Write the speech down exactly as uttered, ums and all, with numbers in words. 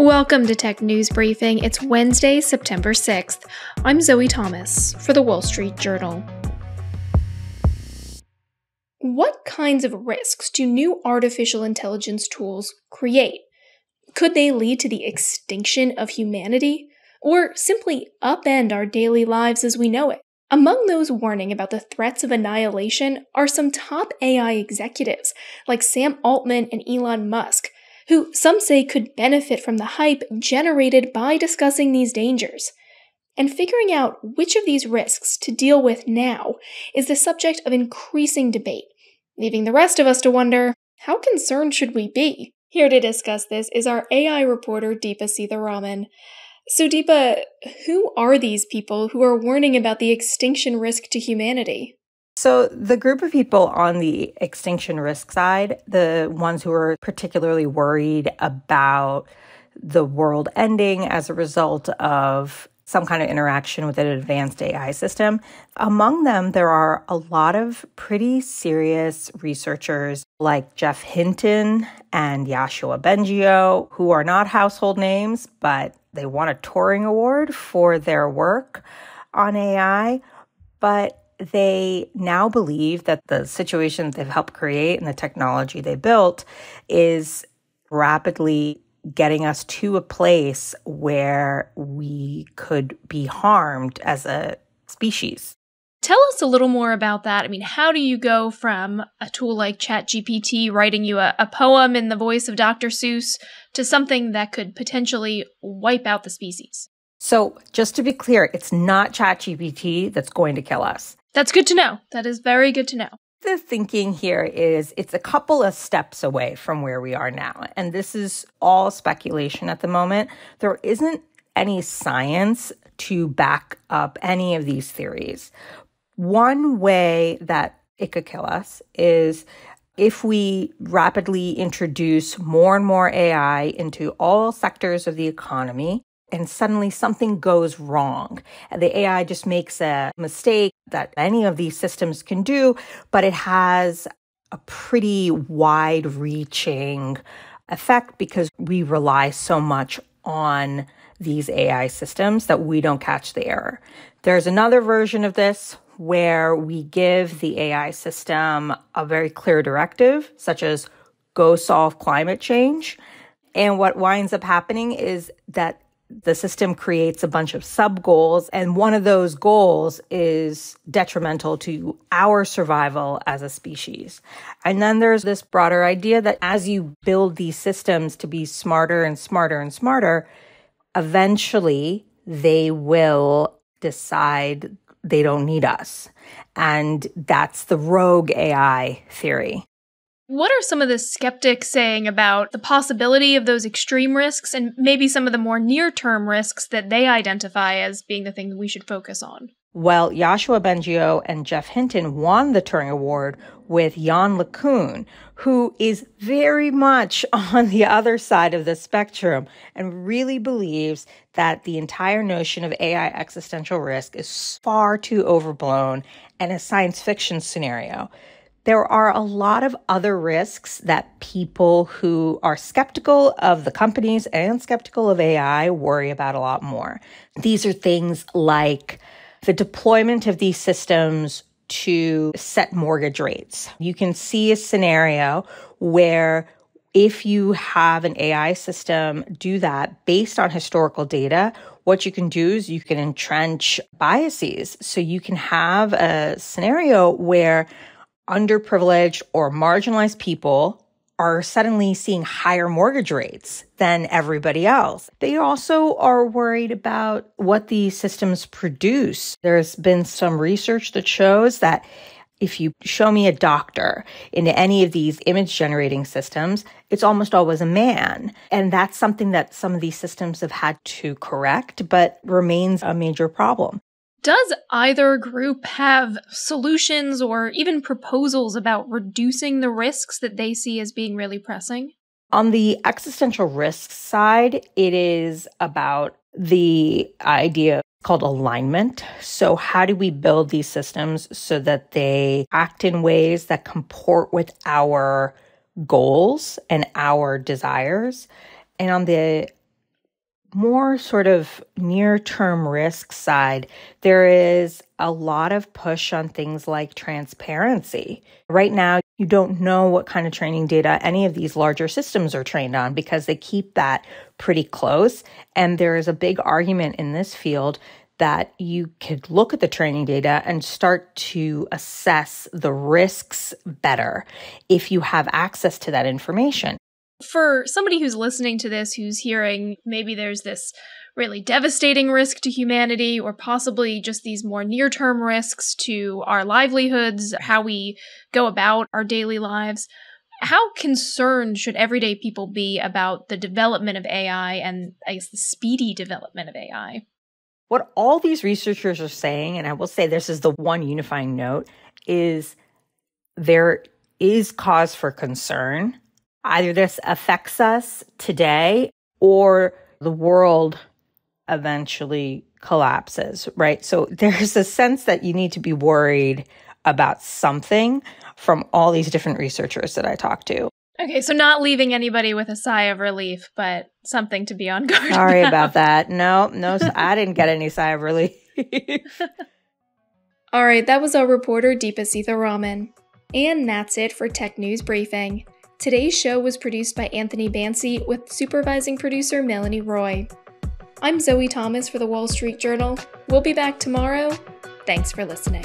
Welcome to Tech News Briefing. It's Wednesday, September sixth. I'm Zoe Thomas for The Wall Street Journal. What kinds of risks do new artificial intelligence tools create? Could they lead to the extinction of humanity, or simply upend our daily lives as we know it? Among those warning about the threats of annihilation are some top A I executives like Sam Altman and Elon Musk, who some say could benefit from the hype generated by discussing these dangers. And figuring out which of these risks to deal with now is the subject of increasing debate, leaving the rest of us to wonder, how concerned should we be? Here to discuss this is our A I reporter, Deepa Seetharaman. So Deepa, who are these people who are warning about the extinction risk to humanity? So the group of people on the extinction risk side, the ones who are particularly worried about the world ending as a result of some kind of interaction with an advanced A I system, among them, there are a lot of pretty serious researchers like Jeff Hinton and Yoshua Bengio, who are not household names, but they won a Turing Award for their work on A I, but they now believe that the situation they've helped create and the technology they built is rapidly getting us to a place where we could be harmed as a species. Tell us a little more about that. I mean, how do you go from a tool like ChatGPT writing you a, a poem in the voice of Doctor Seuss to something that could potentially wipe out the species? So just to be clear, it's not ChatGPT that's going to kill us. That's good to know. That is very good to know. The thinking here is it's a couple of steps away from where we are now. And this is all speculation at the moment. There isn't any science to back up any of these theories. One way that it could kill us is if we rapidly introduce more and more A I into all sectors of the economy, and suddenly something goes wrong. The A I just makes a mistake that any of these systems can do, but it has a pretty wide-reaching effect because we rely so much on these A I systems that we don't catch the error. There's another version of this where we give the A I system a very clear directive, such as go solve climate change. And what winds up happening is that the system creates a bunch of sub-goals, and one of those goals is detrimental to our survival as a species. And then there's this broader idea that as you build these systems to be smarter and smarter and smarter, eventually they will decide they don't need us. And that's the rogue A I theory. What are some of the skeptics saying about the possibility of those extreme risks and maybe some of the more near-term risks that they identify as being the thing that we should focus on? Well, Yoshua Bengio and Jeff Hinton won the Turing Award with Yann LeCun, who is very much on the other side of the spectrum and really believes that the entire notion of A I existential risk is far too overblown and a science fiction scenario. There are a lot of other risks that people who are skeptical of the companies and skeptical of A I worry about a lot more. These are things like the deployment of these systems to set mortgage rates. You can see a scenario where if you have an A I system do that based on historical data, what you can do is you can entrench biases. So you can have a scenario where underprivileged or marginalized people are suddenly seeing higher mortgage rates than everybody else. They also are worried about what these systems produce. There's been some research that shows that if you show me a doctor in any of these image generating systems, it's almost always a man. And that's something that some of these systems have had to correct, but remains a major problem. Does either group have solutions or even proposals about reducing the risks that they see as being really pressing? On the existential risks side, it is about the idea called alignment. So how do we build these systems so that they act in ways that comport with our goals and our desires? And on the more sort of near-term risk side, there is a lot of push on things like transparency. Right now, you don't know what kind of training data any of these larger systems are trained on because they keep that pretty close. And there is a big argument in this field that you could look at the training data and start to assess the risks better if you have access to that information. For somebody who's listening to this, who's hearing maybe there's this really devastating risk to humanity or possibly just these more near-term risks to our livelihoods, how we go about our daily lives, how concerned should everyday people be about the development of A I and, I guess, the speedy development of A I? What all these researchers are saying, and I will say this is the one unifying note, is there is cause for concern. Either this affects us today or the world eventually collapses, right? So there's a sense that you need to be worried about something from all these different researchers that I talk to. Okay, so not leaving anybody with a sigh of relief, but something to be on guard. Sorry about that. No, no, I didn't get any sigh of relief. All right, that was our reporter, Deepa Seetharaman. And that's it for Tech News Briefing. Today's show was produced by Anthony Bancy with supervising producer Melanie Roy. I'm Zoe Thomas for The Wall Street Journal. We'll be back tomorrow. Thanks for listening.